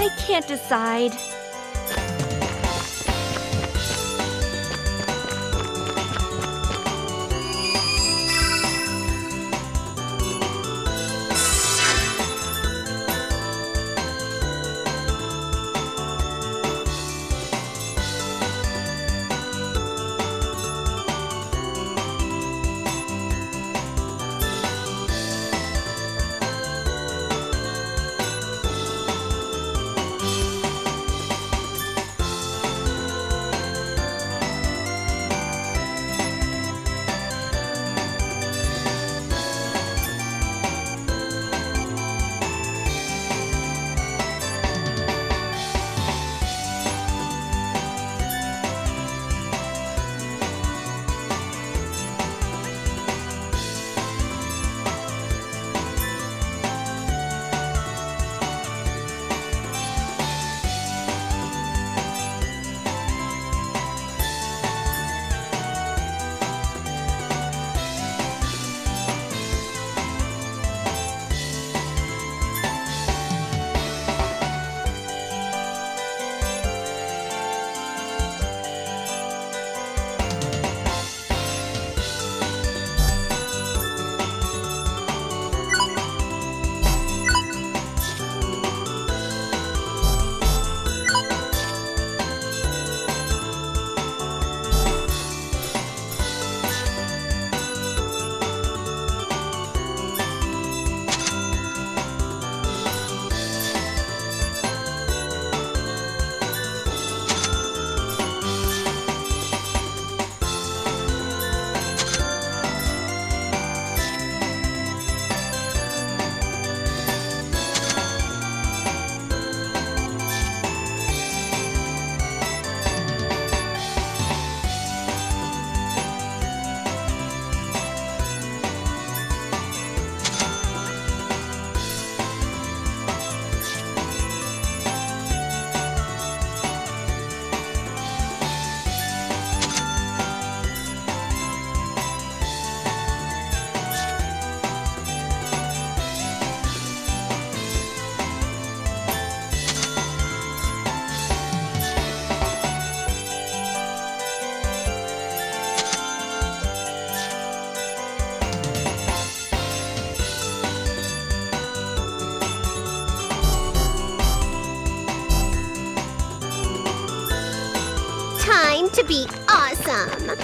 I can't decide. To be awesome.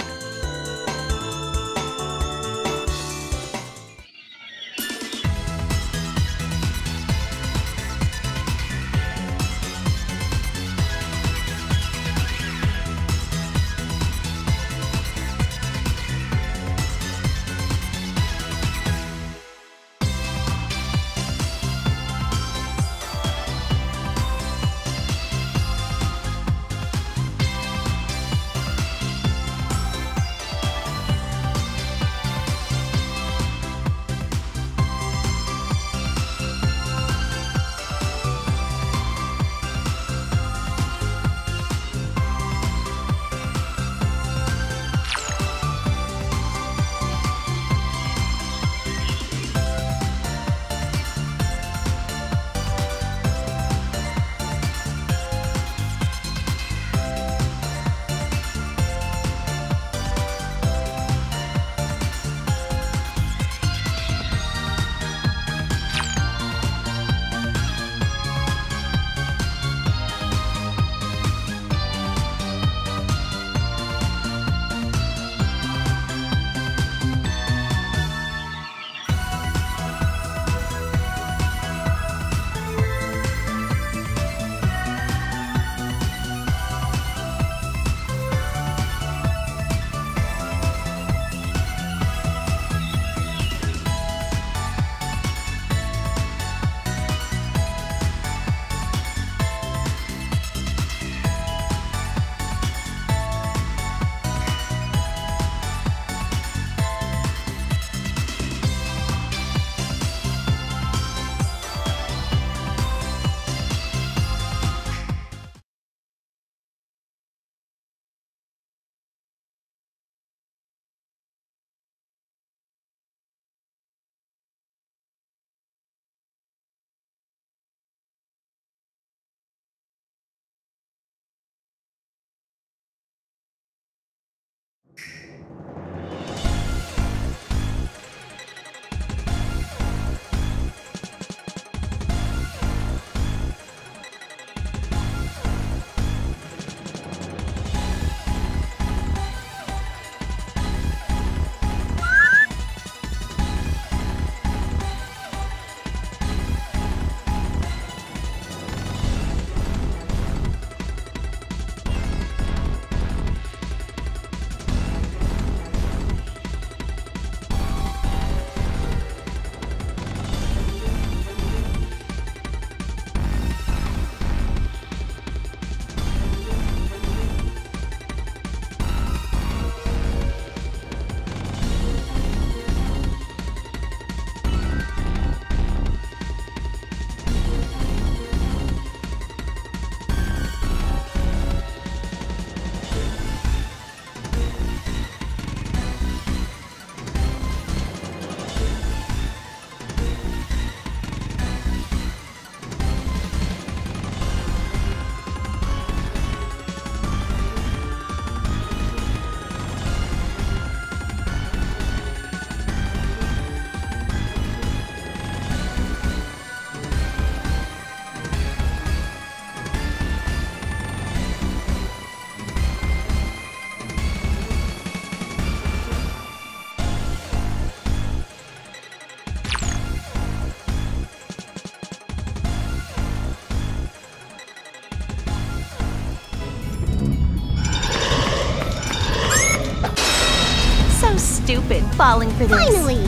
stupid, falling for this. Finally!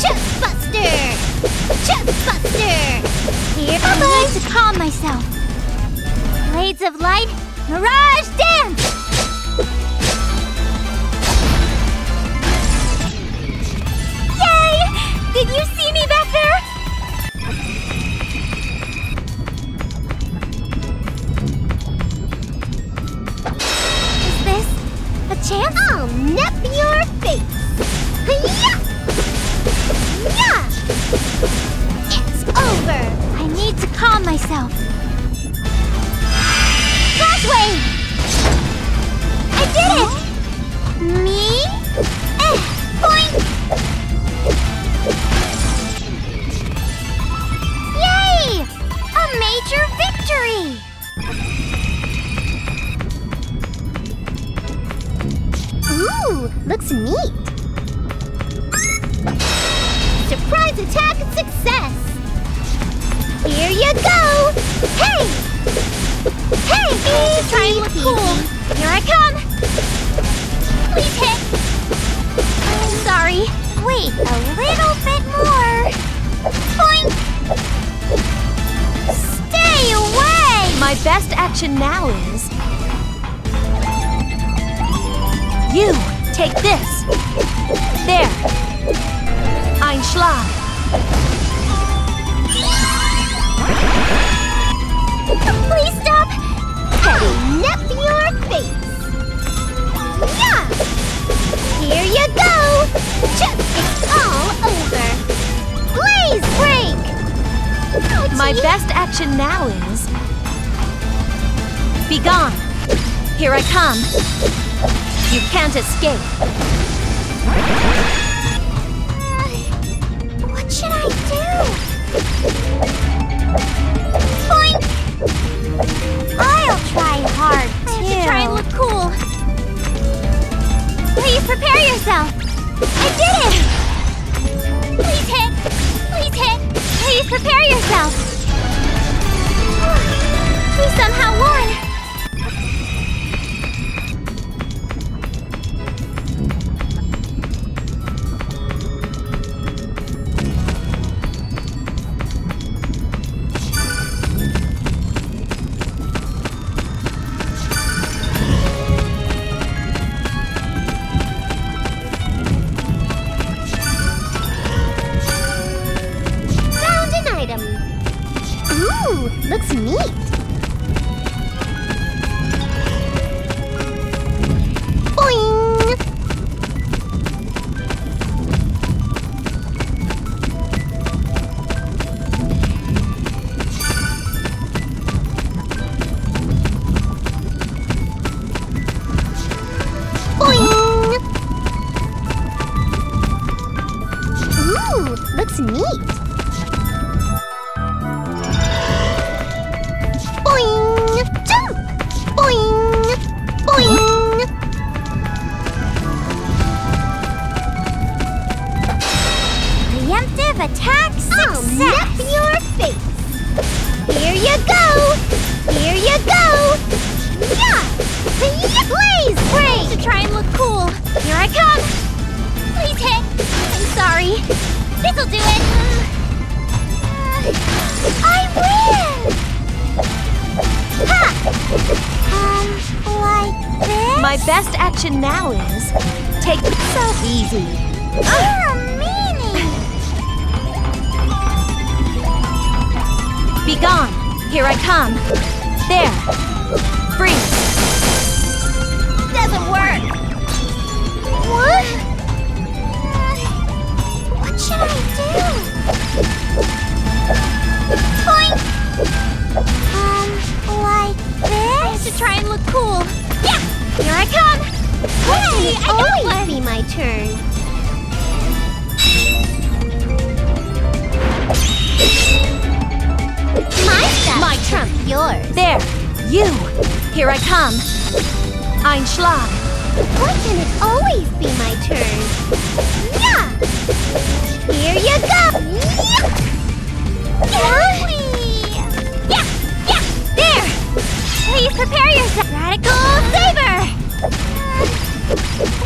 Chestbuster! Chestbuster! Here I need to calm myself. Blades of Light, Mirage Dance! Yay! Did you see me back there? Chance? I'll nip your face! Hi-ya! Yeah! It's over! I need to calm myself. Flashwave! I did it! Me? Eh! Boing! Yay! A major victory! Ooh, looks neat! Surprise attack success! Here you go! Hey! Hey! Easy. Try and look cool! Here I come! Please hit! Sorry! Wait, a little bit more! Boink! Stay away! My best action now is... You, take this! There! Einschlag! Please stop! Petty nip your face! Yeah! Here you go! Just, it's all over! Blaze break! Ouchie. My best action now is... Be gone! Here I come! You can't escape. What should I do? Boink! I'll try hard, too. I have to try and look cool. Please prepare yourself. I did it! Please hit! Please hit! Please prepare yourself. We somehow won.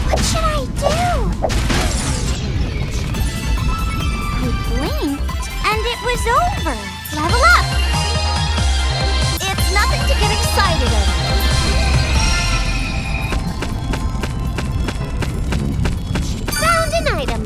What should I do? I blinked, and it was over. Level up! It's nothing to get excited over. Found an item.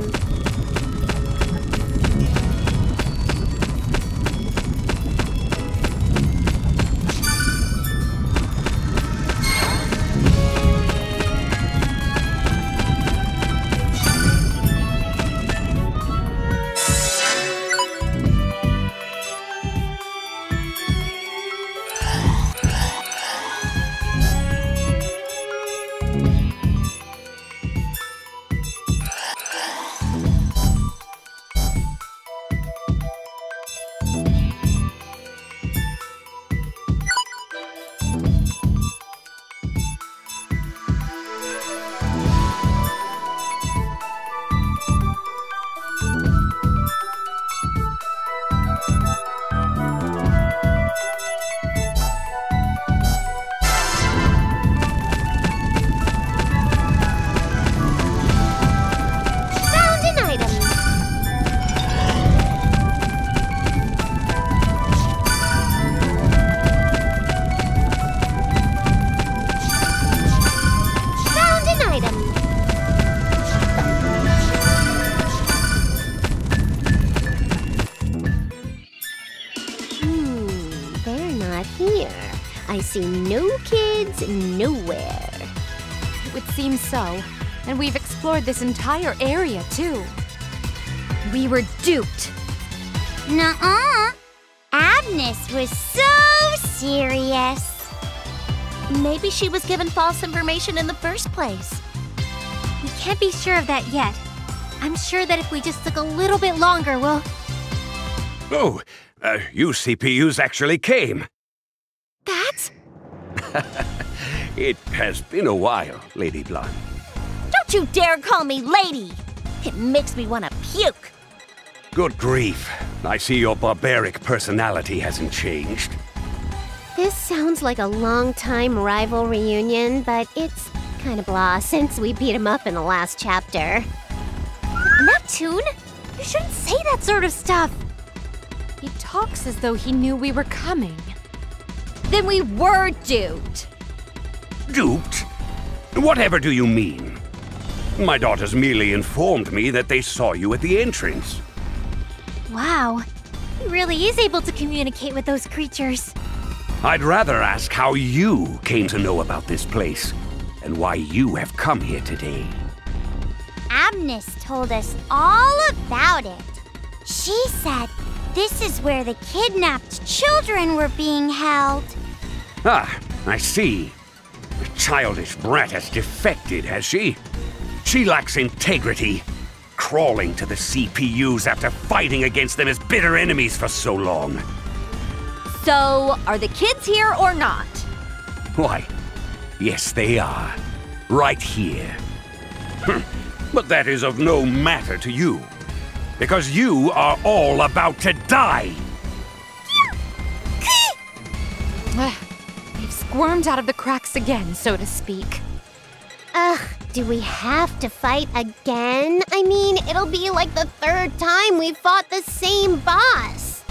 No kids, nowhere. It would seem so. And we've explored this entire area, too. We were duped. Nuh-uh. Agnes was so serious. Maybe she was given false information in the first place. We can't be sure of that yet. I'm sure that if we just look a little bit longer, we'll... Oh, you CPUs actually came. That's... It has been a while, Lady Blonde. Don't you dare call me lady! It makes me want to puke. Good grief. I see your barbaric personality hasn't changed. This sounds like a long-time rival reunion, but it's kind of blah since we beat him up in the last chapter. Neptune, you shouldn't say that sort of stuff. He talks as though he knew we were coming. Then we were duped. Duped? Whatever do you mean? My daughters merely informed me that they saw you at the entrance. Wow. He really is able to communicate with those creatures. I'd rather ask how you came to know about this place and why you have come here today. Amnis told us all about it. She said... This is where the kidnapped children were being held. Ah, I see. The childish brat has defected, has she? She lacks integrity. Crawling to the CPUs after fighting against them as bitter enemies for so long. So, are the kids here or not? Why, yes they are. Right here. But that is of no matter to you. Because you are all about to die! We've squirmed out of the cracks again, so to speak. Ugh, do we have to fight again? I mean, it'll be like the third time we fought the same boss.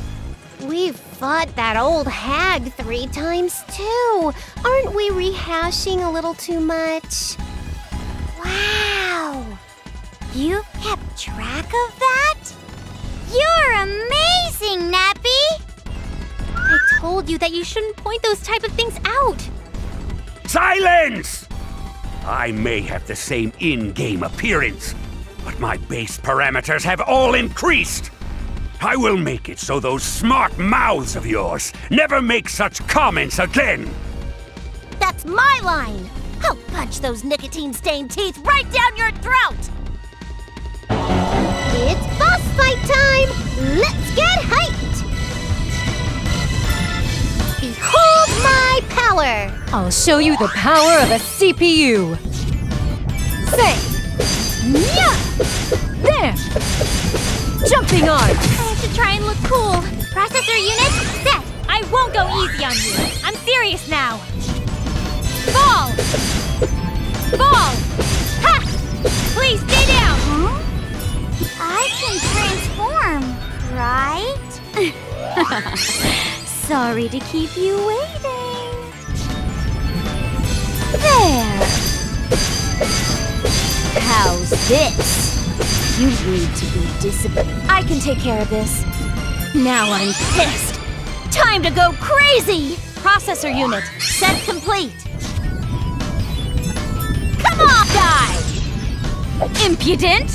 We've fought that old hag 3 times, too. Aren't we rehashing a little too much? Wow! You've kept track of that? You're amazing, Nappy! I told you that you shouldn't point those type of things out! Silence! I may have the same in-game appearance, but my base parameters have all increased! I will make it so those smart mouths of yours never make such comments again! That's my line! I'll punch those nicotine-stained teeth right down your throat! It's boss fight time! Let's get hyped! Behold my power! I'll show you the power of a CPU! Say! Yeah! There! Jumping on! I have to try and look cool. Processor unit, set! I won't go easy on you! I'm serious now! Ball! Ball! Ha! Please stay down! Huh? I can transform, right? Sorry to keep you waiting. There! How's this? You need to be disciplined. I can take care of this. Now I'm pissed. Time to go crazy! Processor unit, set complete. Come on, die! Impudent!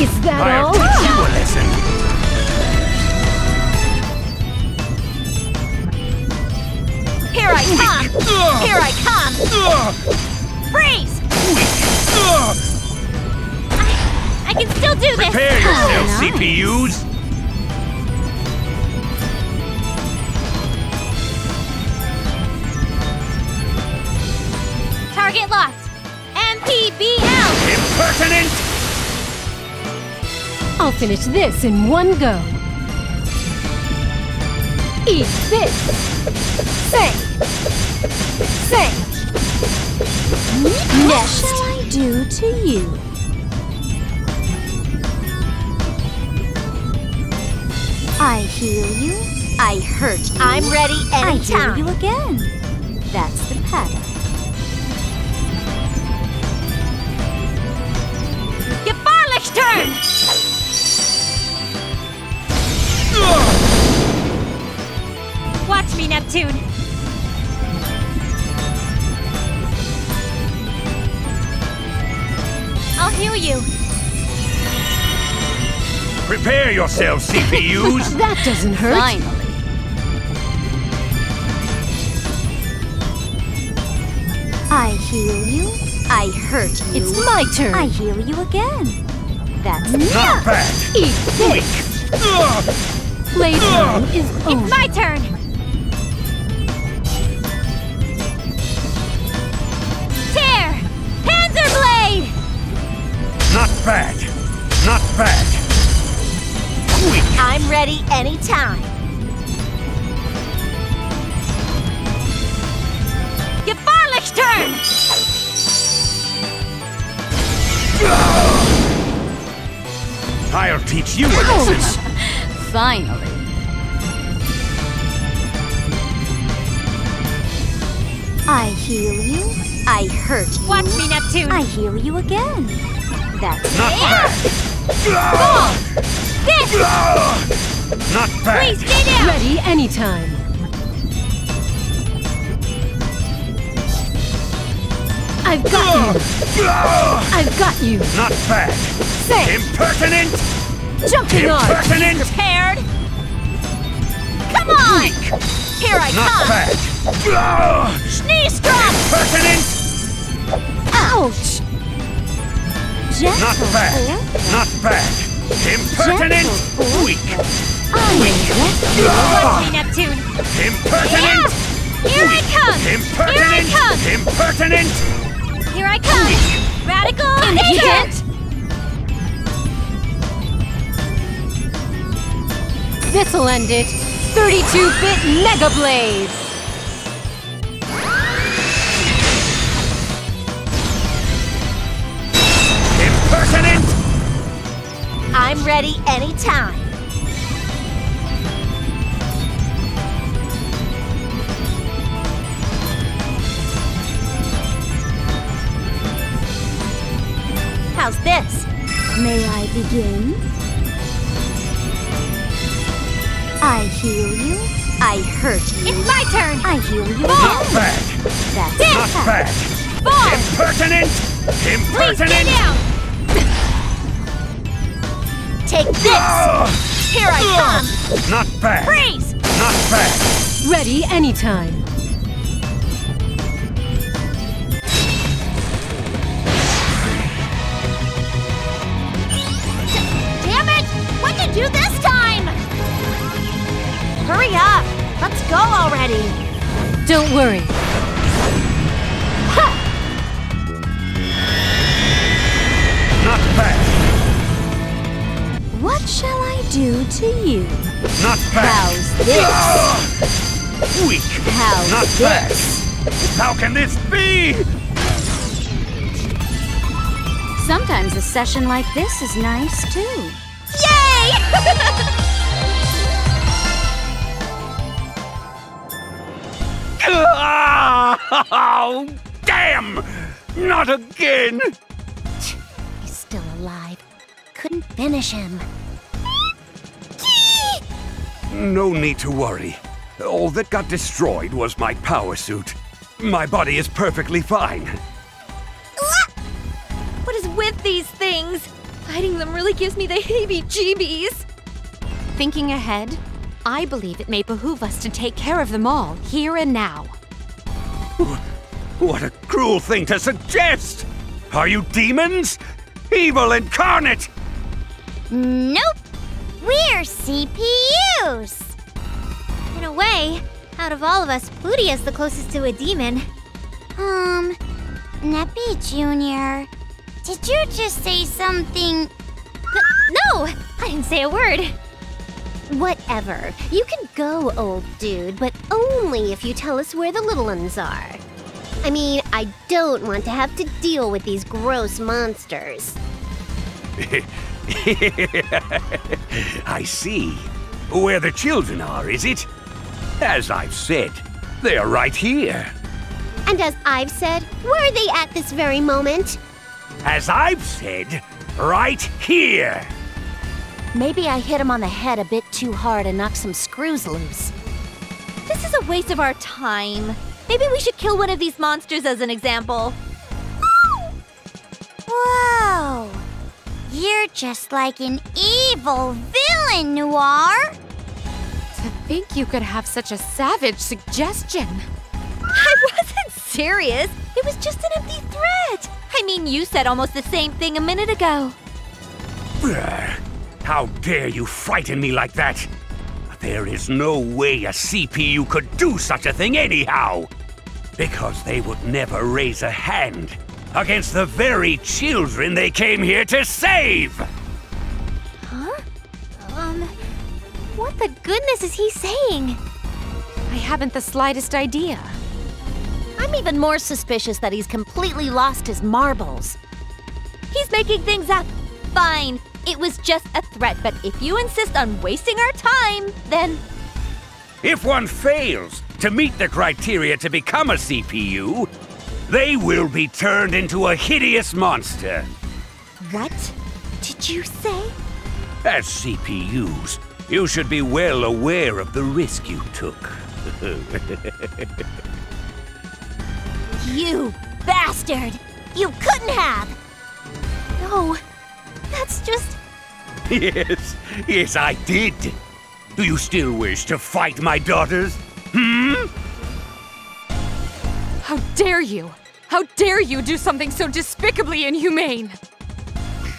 Is that I all? I have you a lesson. Here I come! Here I come! Freeze! I can still do this! Prepare yourself, CPUs! Target locked. MPBL! Impertinent! I'll finish this in one go. Eat this! Say! Say! Next. What shall I do to you? I heal you. I hurt you. I'm ready and I heal you again. That's the pattern. Turn! Watch me, Neptune! I'll heal you! Prepare yourselves, CPUs! That doesn't hurt! Finally! I heal you, I hurt you. It's my turn! I heal you again! That's not bad. Eat this. Playtime is over. It's my turn. Tear, Panzer Blade. Not bad. Not bad. Quick. I'm ready anytime. Gefahrlich's turn. I'll teach you a lesson. Finally. I heal you. I hurt you. Watch me, Neptune. I heal you again. That's not bad. This. Not bad. Please stay down. Ready anytime. I've got you. I've got you. Not bad. Say. Impertinent. Jumping on. Impertinent. Prepared. Come on. Here I come. Not bad. Sneeze drop. Impertinent. Ouch. Gentle. Not bad. Not bad. Impertinent. Weak. Weak. Watch me, Neptune. Impertinent. Here I come. Impertinent. Here I come. Impertinent. Here I come! Radical Agent! This'll end it! 32-bit Mega Blade! Impertinent! I'm ready anytime! How's this? May I begin? I heal you. I hurt you. It's my turn. I heal you. Not bad. That's not bad. Impertinent. Impertinent. Please get down. Take this. Here I come. Not bad. Freeze. Not bad. Ready anytime. Do this time! Hurry up! Let's go already! Don't worry. Ha! Not bad. What shall I do to you? Not bad. How's this? Weak. How's Not this? Bad. How can this be? Sometimes a session like this is nice, too. Yay! Oh, damn! Not again! He's still alive. Couldn't finish him. No need to worry. All that got destroyed was my power suit. My body is perfectly fine. What is with these things? Fighting them really gives me the heebie-jeebies. Thinking ahead, I believe it may behoove us to take care of them all, here and now. What a cruel thing to suggest! Are you demons? Evil incarnate! Nope! We're CPUs! In a way, out of all of us, Plutie is the closest to a demon. Neppy Jr., did you just say something? No! I didn't say a word! Whatever. You can go, old dude, but only if you tell us where the little ones are. I mean, I don't want to have to deal with these gross monsters. I see. Where the children are, is it? As I've said, they're right here. And as I've said, were they at this very moment? As I've said, right here. Maybe I hit him on the head a bit too hard and knocked some screws loose. This is a waste of our time. Maybe we should kill one of these monsters as an example. Whoa! You're just like an evil villain, Noir! To think you could have such a savage suggestion. I wasn't serious. It was just an empty threat. I mean, you said almost the same thing a minute ago. How dare you frighten me like that? There is no way a CPU could do such a thing anyhow. Because they would never raise a hand against the very children they came here to save! Huh? What the goodness is he saying? I haven't the slightest idea. I'm even more suspicious that he's completely lost his marbles. He's making things up. Fine. It was just a threat, but if you insist on wasting our time, then... If one fails to meet the criteria to become a CPU, they will be turned into a hideous monster. What did you say? As CPUs, you should be well aware of the risk you took. You bastard! You couldn't have! No, that's just... Yes, I did. Do you still wish to fight my daughters? How dare you? How dare you do something so despicably inhumane?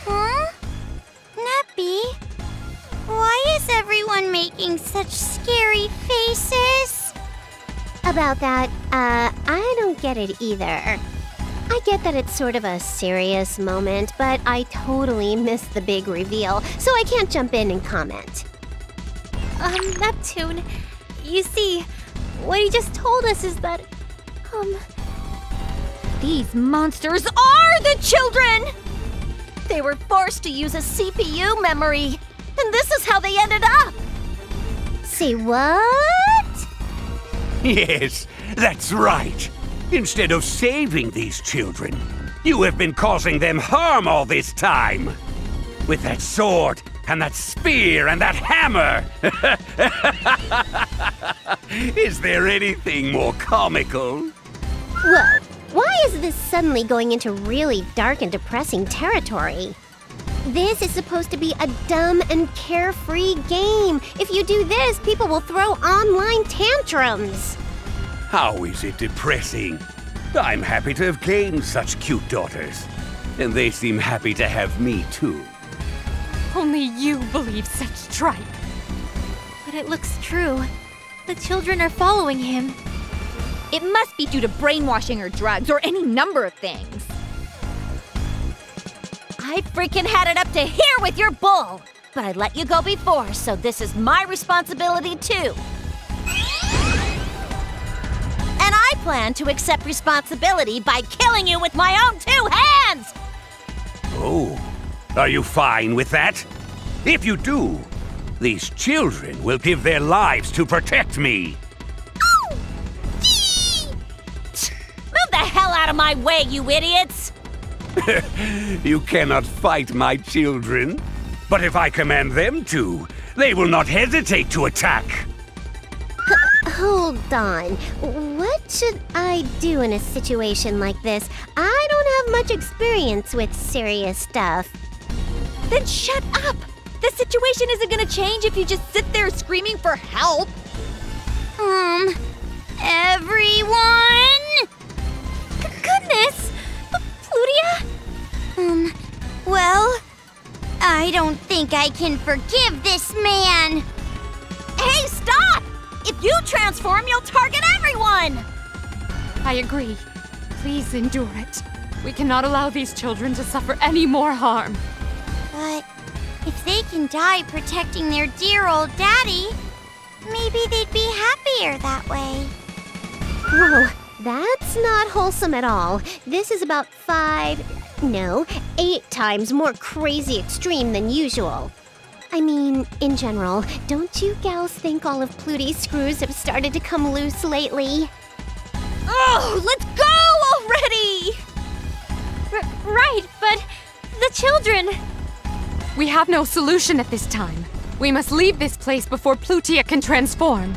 Huh? Nappy? Why is everyone making such scary faces? About that, I don't get it either. I get that it's sort of a serious moment, but I totally missed the big reveal, so I can't jump in and comment. Neptune, you see, what he just told us is that, these monsters are the children! They were forced to use a CPU memory, and this is how they ended up! Say what? Yes, that's right. Instead of saving these children, you have been causing them harm all this time. With that sword, and that spear, and that hammer! Is there anything more comical? Whoa, why is this suddenly going into really dark and depressing territory? This is supposed to be a dumb and carefree game. If you do this, people will throw online tantrums. How is it depressing? I'm happy to have claimed such cute daughters. And they seem happy to have me, too. Only you believe such tripe. But it looks true. The children are following him. It must be due to brainwashing or drugs or any number of things. I freaking had it up to here with your bull! But I let you go before, so this is my responsibility, too. I plan to accept responsibility by killing you with my own two hands! Oh, are you fine with that? If you do, these children will give their lives to protect me. Oh! Move the hell out of my way, you idiots! You cannot fight my children. But if I command them to, they will not hesitate to attack. Hold on. What should I do in a situation like this? I don't have much experience with serious stuff. Then shut up! The situation isn't gonna change if you just sit there screaming for help. Everyone? Goodness! Plutia? Well, I don't think I can forgive this man. Hey, stop! If you transform, you'll target everyone! I agree. Please endure it. We cannot allow these children to suffer any more harm. But if they can die protecting their dear old daddy, maybe they'd be happier that way. Whoa, that's not wholesome at all. This is about 8 times more crazy extreme than usual. I mean, in general, don't you gals think all of Plutie's screws have started to come loose lately? Oh, let's go already! Right, but the children... We have no solution at this time. We must leave this place before Plutia can transform.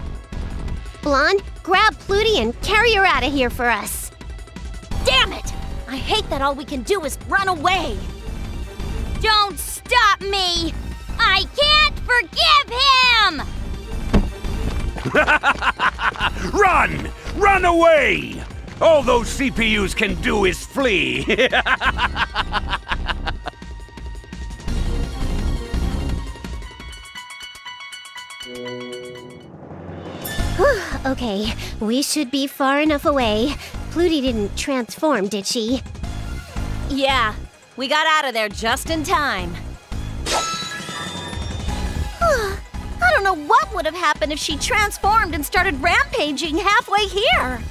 Blonde, grab Plutie and carry her out of here for us. Damn it! I hate that all we can do is run away. Don't stop me! I can't forgive him! Run! Run away! All those CPUs can do is flee! Okay, we should be far enough away. Plutie didn't transform, did she? Yeah, we got out of there just in time. I don't know what would have happened if she transformed and started rampaging halfway here.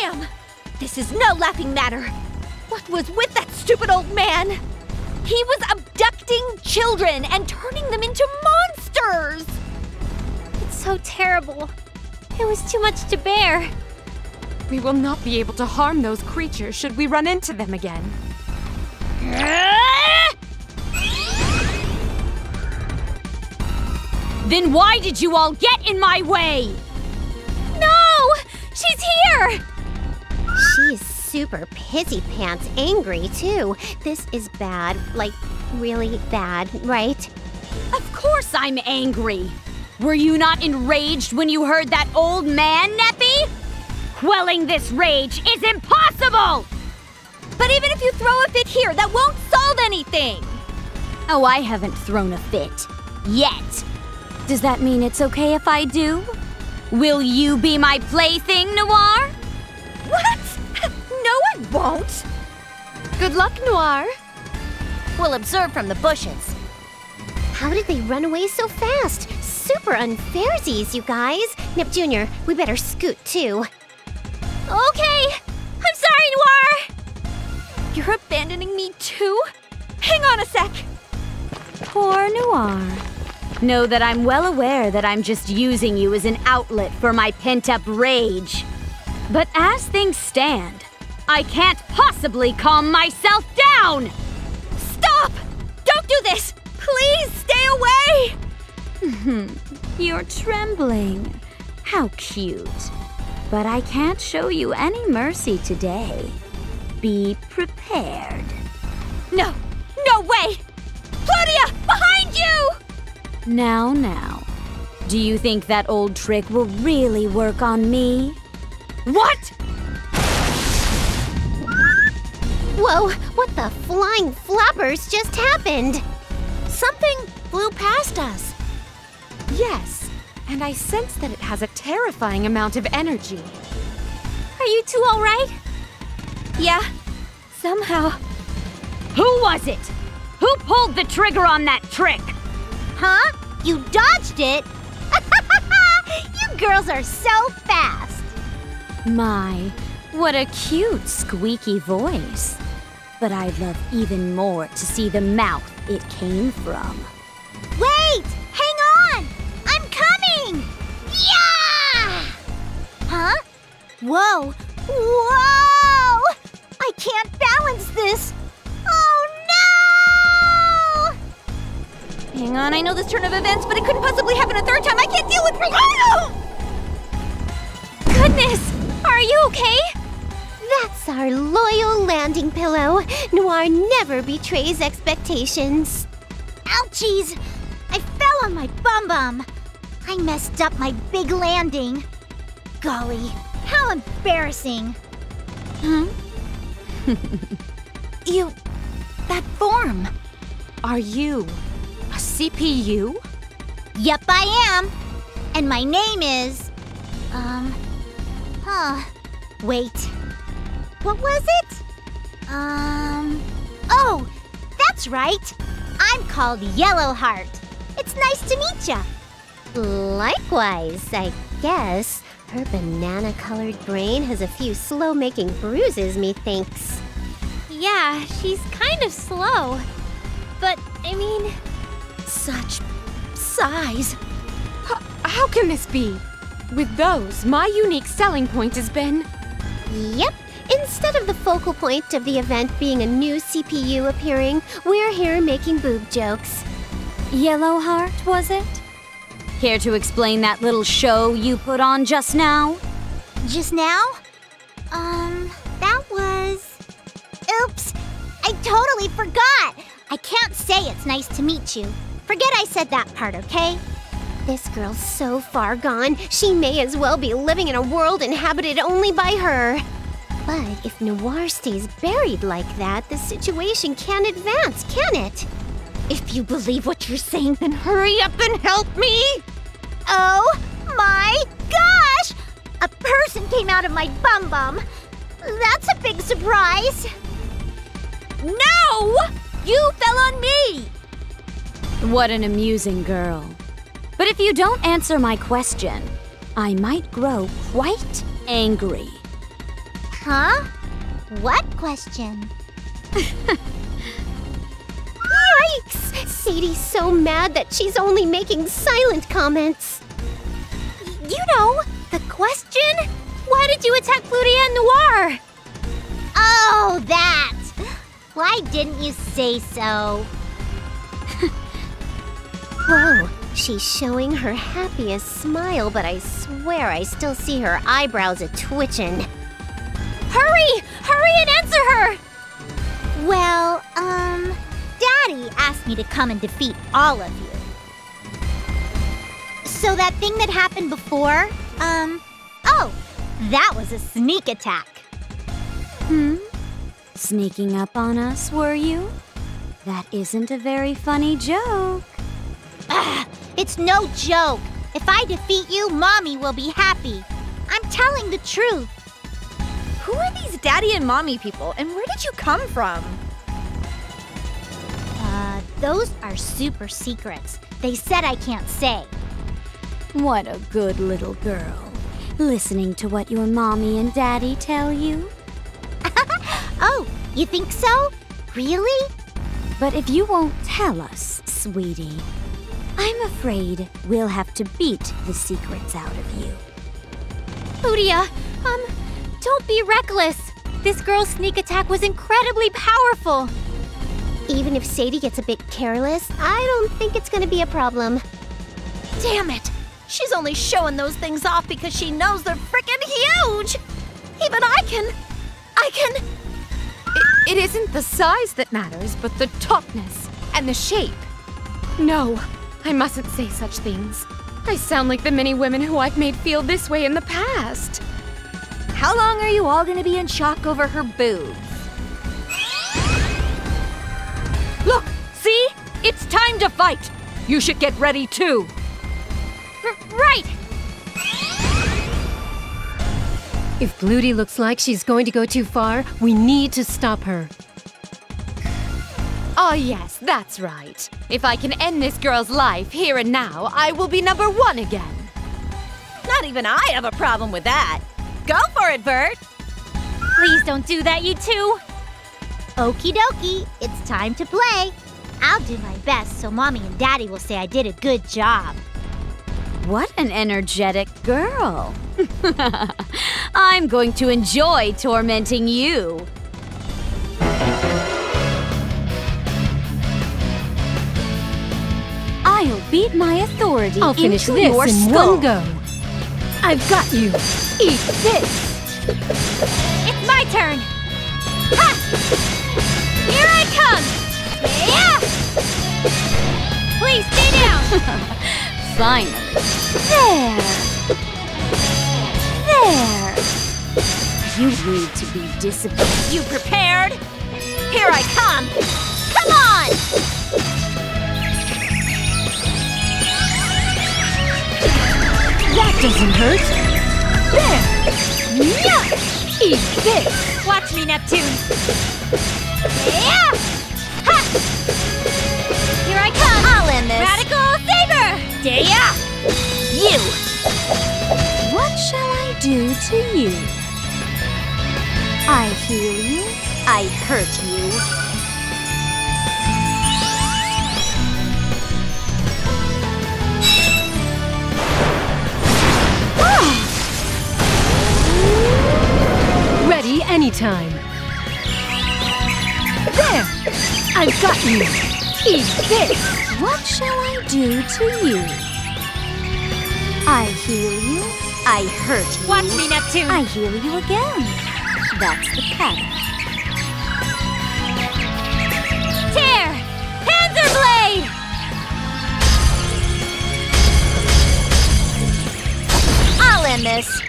Damn! This is no laughing matter. What was with that stupid old man? He was abducting children and turning them into monsters! It's so terrible. It was too much to bear. We will not be able to harm those creatures should we run into them again. Then why did you all get in my way? No! She's here! She's super pissy pants angry, too. This is bad. Like, really bad, right? Of course I'm angry. Were you not enraged when you heard that old man, Neppy? Quelling this rage is impossible! But even if you throw a fit here, that won't solve anything! Oh, I haven't thrown a fit. Yet. Does that mean it's okay if I do? Will you be my plaything, Noir? What? No, I won't. Good luck, Noir. We'll observe from the bushes. How did they run away so fast? Super unfairsies, you guys. Nip Jr., we better scoot, too. Okay. I'm sorry, Noir. You're abandoning me, too? Hang on a sec. Poor Noir. Know that I'm well aware that I'm just using you as an outlet for my pent-up rage. But as things stand, I can't possibly calm myself down! Stop! Don't do this! Please stay away! You're trembling. How cute. But I can't show you any mercy today. Be prepared. No! No way! Plutia! Behind you! Now, now. Do you think that old trick will really work on me? What?! Whoa, what the flying flappers just happened? Something flew past us. Yes, and I sense that it has a terrifying amount of energy. Are you two all right? Yeah, somehow. Who was it? Who pulled the trigger on that trick? Huh? You dodged it? You girls are so fast! My, what a cute squeaky voice. But I'd love even more to see the mouth it came from. Wait! Hang on! I'm coming! Yeah! Huh? Whoa! Whoa! I can't balance this! Oh no! Hang on, I know this turn of events, but it couldn't possibly happen a third time! I can't deal with it! Oh! Goodness! Are you okay? That's our loyal landing pillow. Noir never betrays expectations. Ouchies! I fell on my bum-bum. I messed up my big landing. Golly, how embarrassing. Hmm? You... that form. Are you... a CPU? Yep, I am. And my name is... Wait. What was it? Oh, that's right. I'm called Yellow Heart. It's nice to meet ya. Likewise, I guess. Her banana-colored brain has a few slow-making bruises, methinks. Yeah, she's kind of slow. But, I mean... such size. How can this be? With those, my unique selling point has been... Yep. Instead of the focal point of the event being a new CPU appearing, we're here making boob jokes. Yellow Heart, was it? Care to explain that little show you put on just now? Just now? That was... Oops! I totally forgot! I can't say it's nice to meet you. Forget I said that part, okay? This girl's so far gone, she may as well be living in a world inhabited only by her. But if Noir stays buried like that, the situation can't advance, can it? If you believe what you're saying, then hurry up and help me! Oh my gosh! A person came out of my bum-bum! That's a big surprise! No! You fell on me! What an amusing girl. But if you don't answer my question, I might grow quite angry. Huh? What question? Yikes! Sadie's so mad that she's only making silent comments. You know, the question? Why did you attack Plutia and Noir? Oh, that! Why didn't you say so? Whoa, she's showing her happiest smile, but I swear I still see her eyebrows a-twitchin'. Hurry! Hurry and answer her! Well, Daddy asked me to come and defeat all of you. So that thing that happened before, that was a sneak attack. Hmm? Sneaking up on us, were you? That isn't a very funny joke. Ugh, it's no joke. If I defeat you, Mommy will be happy. I'm telling the truth. Who are these Daddy and Mommy people, and where did you come from? Those are super secrets. They said I can't say. What a good little girl. Listening to what your Mommy and Daddy tell you? Oh, you think so? Really? But if you won't tell us, sweetie, I'm afraid we'll have to beat the secrets out of you. Udia, don't be reckless! This girl's sneak attack was incredibly powerful! Even if Sadie gets a bit careless, I don't think it's gonna be a problem. Damn it! She's only showing those things off because she knows they're frickin' huge! Even I can... It isn't the size that matters, but the tautness and the shape. No, I mustn't say such things. I sound like the many women who I've made feel this way in the past. How long are you all gonna be in shock over her boobs? Look! See? It's time to fight! You should get ready, too! Right! If Blutie looks like she's going to go too far, we need to stop her. Oh yes, that's right. If I can end this girl's life here and now, I will be number one again. Not even I have a problem with that. Go for it, Bert! Please don't do that, you two! Okie dokie, it's time to play. I'll do my best so Mommy and Daddy will say I did a good job. What an energetic girl. I'm going to enjoy tormenting you. I'll beat my authority. I'll finish this in one go. I've got you. Eat this. It's my turn. Ha! Here I come. Yeah! Please stay down. Finally. There. There. You need to be disciplined. You prepared? Here I come. Come on! That doesn't hurt. There. Yeah. Eat this. Watch me, Neptune. Yeah. Ha. Here I come. I'll end this. Radical saber. Yeah. You. What shall I do to you? I heal you. I hurt you. Ready anytime. There! I've got you! Eat this! What shall I do to you? I heal you. I hurt you. Watch me, Neptune! I heal you again. That's the pattern. Tear! Panzer blade! I'll end this.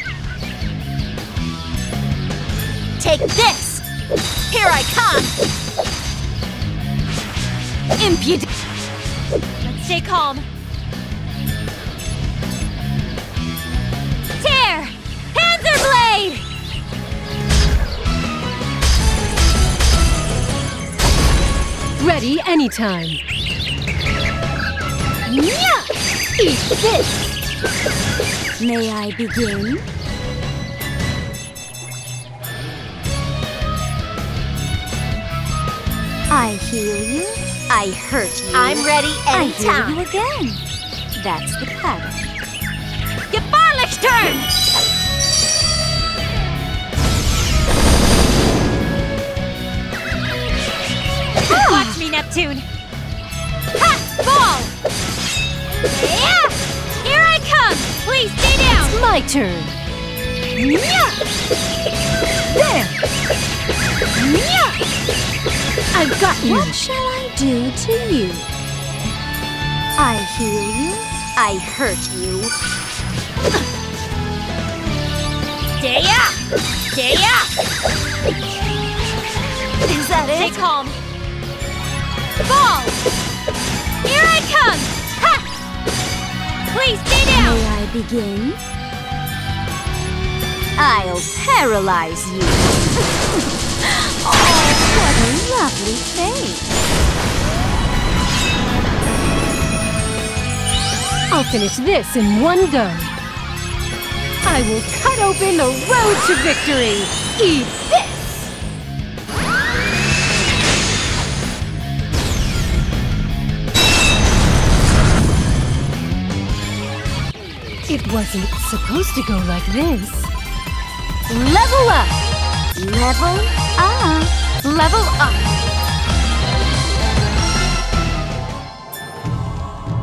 Take this! Here I come! Impudent! Let's stay calm. Tear! Panzer blade! Ready anytime. Yeah! Eat this! May I begin? I heal you. I hurt you. I'm ready anytime. I heal you again. That's the pattern. Gefahrlich's turn! Ah. Watch me, Neptune. Ha! Ball! Yeah! Here I come! Please stay down! It's my turn. Yeah! There! Yeah! I've got you. What shall I do to you? I heal you. I hurt you. Day up! Day up! Is that it? Stay calm. Ball! Here I come! Ha! Please stay down! May I begin? I'll paralyze you. Oh! What a lovely face! I'll finish this in one go. I will cut open the road to victory! Eat this! It wasn't supposed to go like this. Level up! Level up! Level up!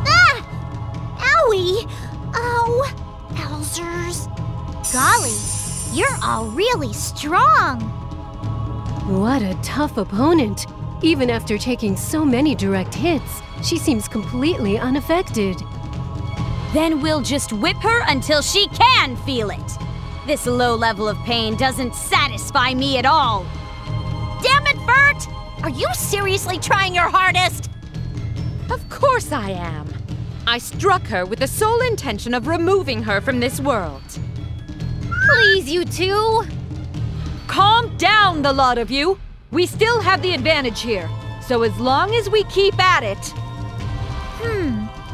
Ah! Owie! Oh, Elzers. Golly, you're all really strong. What a tough opponent. Even after taking so many direct hits, she seems completely unaffected. Then we'll just whip her until she can feel it. This low level of pain doesn't satisfy me at all. Damn it, Bert! Are you seriously trying your hardest? Of course I am. I struck her with the sole intention of removing her from this world. Please, you two! Calm down, the lot of you! We still have the advantage here, so as long as we keep at it.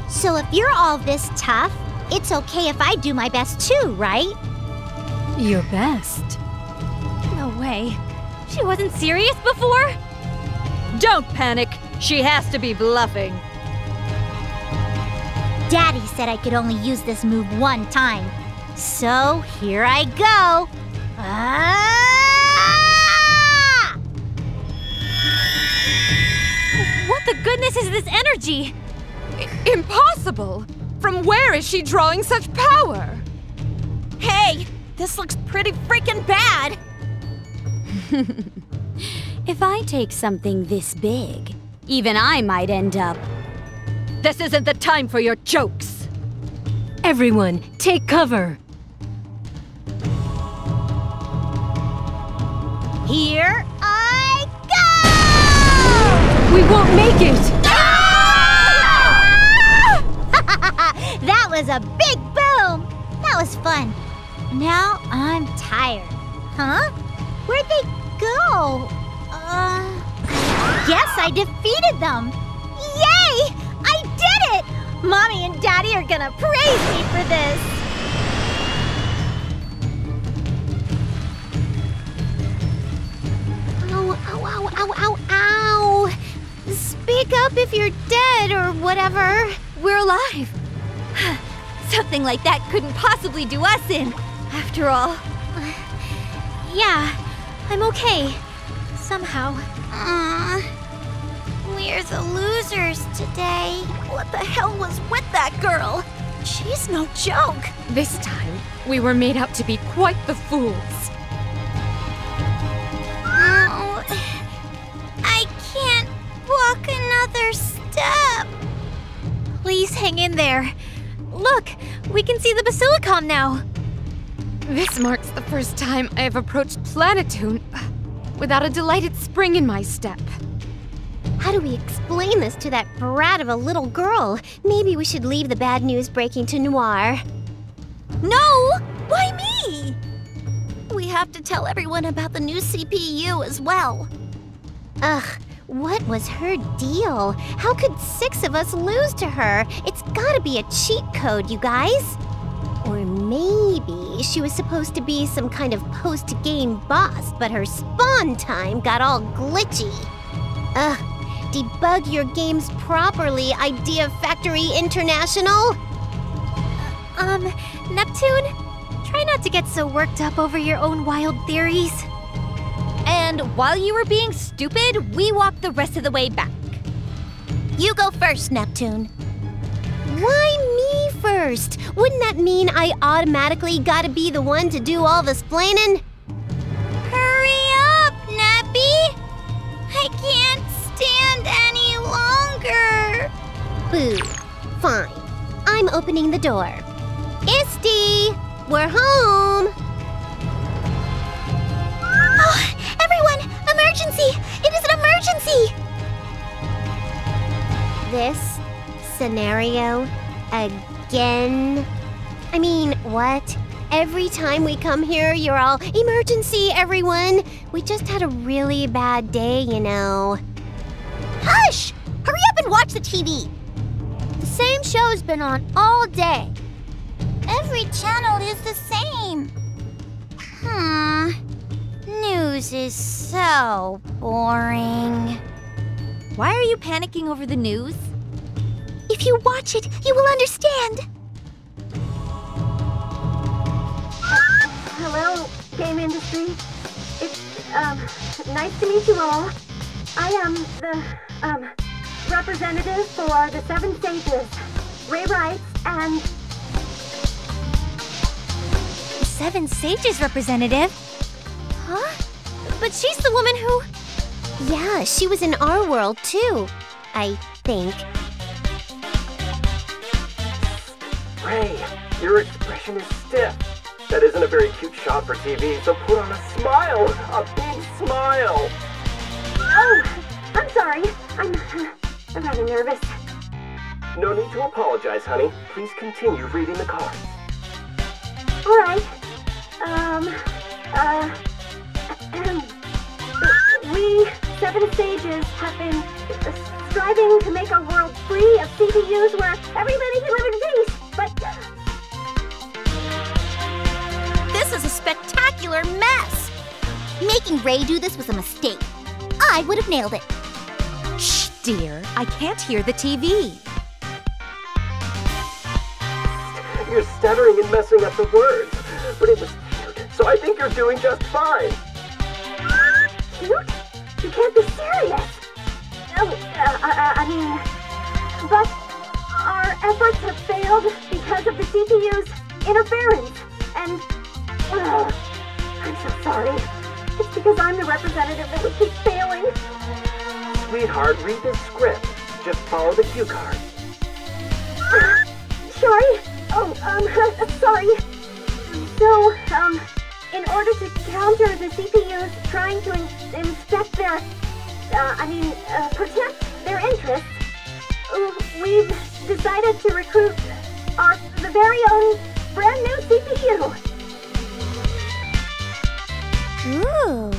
So if you're all this tough, it's okay if I do my best too, right? Your best? No way. She wasn't serious before? Don't panic. She has to be bluffing. Daddy said I could only use this move one time. So here I go. Ah! What the goodness is this energy? Impossible! From where is she drawing such power? Hey, this looks pretty freaking bad. If I take something this big, even I might end up... This isn't the time for your jokes! Everyone, take cover! Here I go! We won't make it! Ah! That was a big boom! That was fun. Now I'm tired. Huh? Where'd they go? Guess I defeated them! Yay! I did it! Mommy and Daddy are gonna praise me for this! Ow, ow, ow, ow, ow, ow! Speak up if you're dead or whatever. We're alive. Something like that couldn't possibly do us in, after all. Yeah, I'm okay. Somehow. We're the losers today. What the hell was with that girl? She's no joke. This time, we were made out to be quite the fools. Oh, I can't walk another step. Please hang in there. Look, we can see the Basilicom now. This marks the first time I have approached Planetune without a delighted spring in my step. How do we explain this to that brat of a little girl? Maybe we should leave the bad news breaking to Noir. No! Why me? We have to tell everyone about the new CPU as well. Ugh, what was her deal? How could 6 of us lose to her? It's gotta be a cheat code, you guys. Or maybe she was supposed to be some kind of post-game boss, but her spawn time got all glitchy. Ugh, debug your games properly, Idea Factory International! Neptune, try not to get so worked up over your own wild theories. And while you were being stupid, we walked the rest of the way back. You go first, Neptune. Why me first? Wouldn't that mean I automatically gotta be the one to do all the splainin'? Hurry up, Nappy! I can't stand any longer! Boo. Fine. I'm opening the door. Isti! We're home! Oh! Everyone! Emergency! It is an emergency! This scenario again? I mean, what? Every time we come here, you're all, emergency, everyone! We just had a really bad day, you know. Hush! Hurry up and watch the TV! The same show's been on all day. Every channel is the same. News is so boring. Why are you panicking over the news? If you watch it, you will understand. Hello, game industry. It's, nice to meet you all. I am the, representative for the Seven Sages, Ray Wright and... The Seven Sages representative? Huh? But she's the woman who... Yeah, she was in our world, too, I think. Ray, your expression is stiff. That isn't a very cute shot for TV, so put on a smile! A big smile! Oh! I'm sorry. I'm rather nervous. No need to apologize, honey. Please continue reading the cards. All right. We, Seven Sages, have been striving to make our world free of CPUs where everybody can live in peace, but... This is a spectacular mess! Making Ray do this was a mistake. I would have nailed it. Dear, I can't hear the TV. You're stuttering and messing up the words, but it was cute, so I think you're doing just fine. Cute? You can't be serious. I mean, but our efforts have failed because of the CPU's interference, and I'm so sorry. It's because I'm the representative that we keep failing. Sweetheart, read this script. Just follow the cue card. Sorry? Sorry. So, in order to counter the CPUs trying to inspect their, protect their interests, we've decided to recruit the very own brand new CPU. Ooh,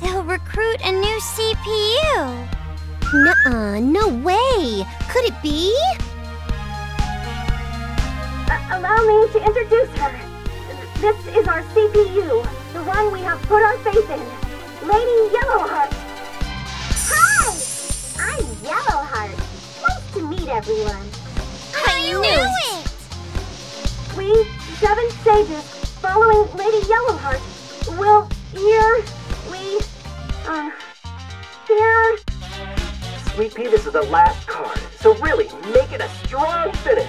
they'll recruit a new CPU. Nuh-uh, no way. Could it be? Allow me to introduce her. This is our CPU, the one we have put our faith in, Lady Yellow Heart. Hi, I'm Yellow Heart. Nice to meet everyone. I knew it! We, Seven Sages, following Lady Yellow Heart, will hear... Sweet Pea, this is the last card, so really, make it a strong finish.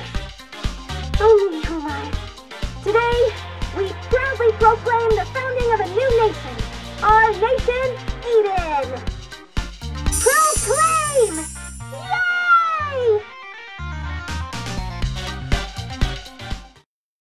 Oh my. Today, we proudly proclaim the founding of a new nation. Our nation